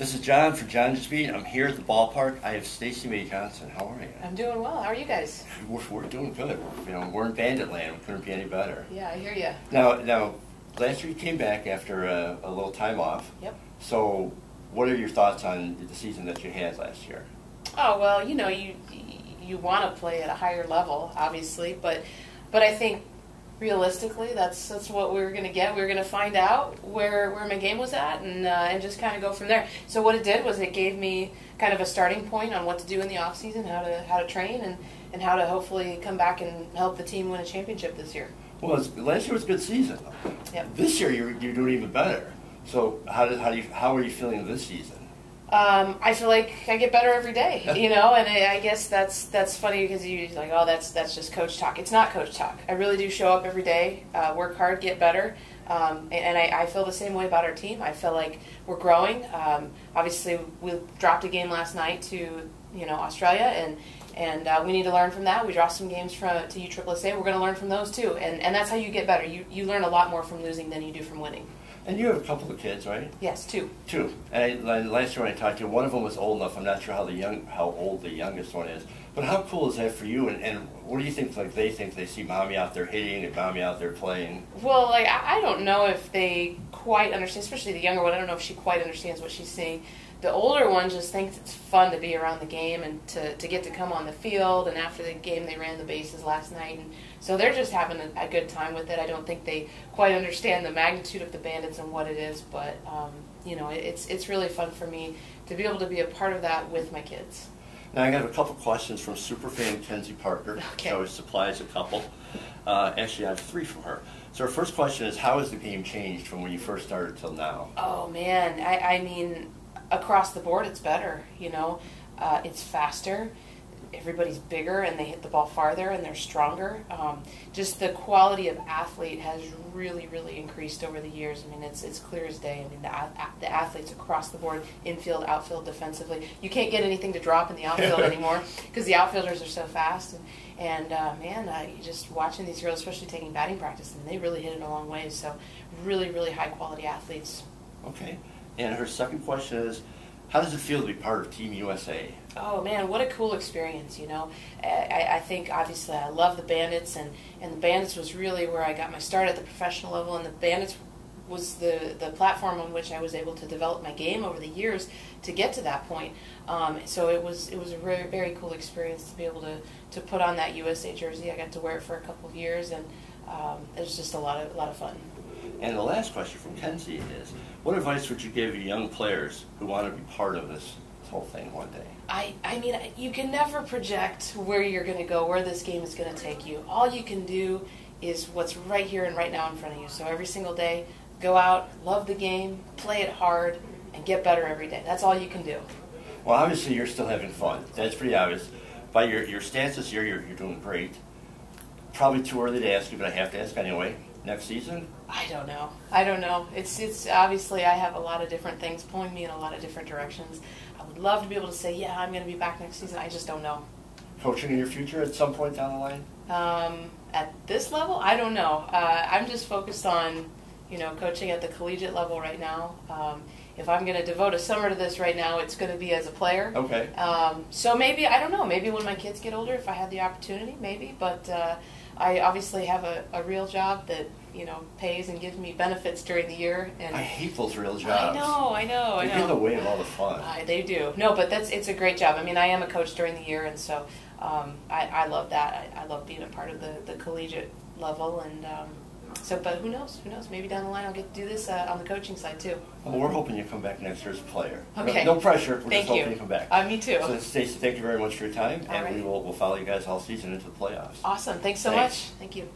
This is John for Johngy's Beat. I'm here at the ballpark. I have Stacy May-Johnson. How are you? I'm doing well. How are you guys? We're doing good. We're in Bandit Land. We couldn't be any better. Yeah, I hear you. Now, last year you came back after a little time off. Yep. So, what are your thoughts on the season that you had last year? Oh well, you want to play at a higher level, obviously, but I think, realistically, that's what we were going to get. We were going to find out where my game was at and just kind of go from there. So what it did was it gave me kind of a starting point on what to do in the off season, how to train, and how to hopefully come back and help the team win a championship this year. Well, last year was a good season. Yep. This year you're doing even better. So how are you feeling this season? I feel like I get better every day, and I guess that's funny because you're like, oh, that's just coach talk. It's not coach talk. I really do show up every day, work hard, get better, and I feel the same way about our team. I feel like we're growing. Obviously, we dropped a game last night to Australia, and we need to learn from that. We dropped some games to USSSA. We're going to learn from those too, and that's how you get better. You learn a lot more from losing than you do from winning. And you have a couple of kids, right? Yes, two. Two. And last year when I talked to you, one of them was old enough. I'm not sure how old the youngest one is. But how cool is that for you? And what do you think? Like they think they see mommy out there hitting and mommy out there playing. Well, like I don't know if they quite understand, especially the younger one. I don't know if she quite understands what she's seeing. The older one just thinks it's fun to be around the game and to get to come on the field. And after the game, they ran the bases last night, and so they're just having a good time with it. I don't think they quite understand the magnitude of the Bandits and what it is, but it's really fun for me to be able to be a part of that with my kids. Now I got a couple questions from superfan Kenzie Parker. Okay. She always supplies a couple. Actually, I have three from her. So our first question is, how has the game changed from when you first started till now? Oh man, I mean, across the board, it's better. It's faster. Everybody's bigger, and they hit the ball farther, and they're stronger. Just the quality of athlete has really, really increased over the years. I mean, it's clear as day. I mean, the athletes across the board, infield, outfield, defensively. You can't get anything to drop in the outfield anymore because the outfielders are so fast. And just watching these girls, especially taking batting practice, and they really hit it a long way. So, really, really high quality athletes. Okay. And her second question is, how does it feel to be part of Team USA? Oh man, what a cool experience, I think obviously I love the Bandits, and the Bandits was really where I got my start at the professional level, and the Bandits was the platform on which I was able to develop my game over the years to get to that point. So it was a very, very cool experience to be able to put on that USA jersey. I got to wear it for a couple of years, and it was just a lot of fun. And the last question from Kenzie is, what advice would you give young players who want to be part of this whole thing one day? I mean, you can never project where you're going to go, where this game is going to take you. All you can do is what's right here and right now in front of you. So every single day, go out, love the game, play it hard, and get better every day. That's all you can do. Well, obviously you're still having fun. That's pretty obvious. By your stance this year, you're doing great. Probably too early to ask you, but I have to ask anyway. Next season? I don't know. It's obviously I have a lot of different things pulling me in a lot of different directions. I would love to be able to say, yeah, I'm going to be back next season. I just don't know. Coaching in your future at some point down the line? At this level, I don't know. I'm just focused on, coaching at the collegiate level right now. If I'm going to devote a summer to this right now, it's going to be as a player. Okay. So maybe, I don't know, maybe when my kids get older, if I had the opportunity, maybe. But I obviously have a real job that, pays and gives me benefits during the year. And I hate those real jobs. I know. They get in the way of all the fun. They do. No, but it's a great job. I mean, I am a coach during the year, and so I love that. I love being a part of the collegiate level, and but who knows? Who knows? Maybe down the line I'll get to do this on the coaching side too. Well, we're hoping you come back next year as a player. Okay. No pressure. We're just hoping you come back. Me too. So, Stacy, thank you very much for your time, and we will follow you guys all season into the playoffs. Awesome. Thanks so much. Thank you.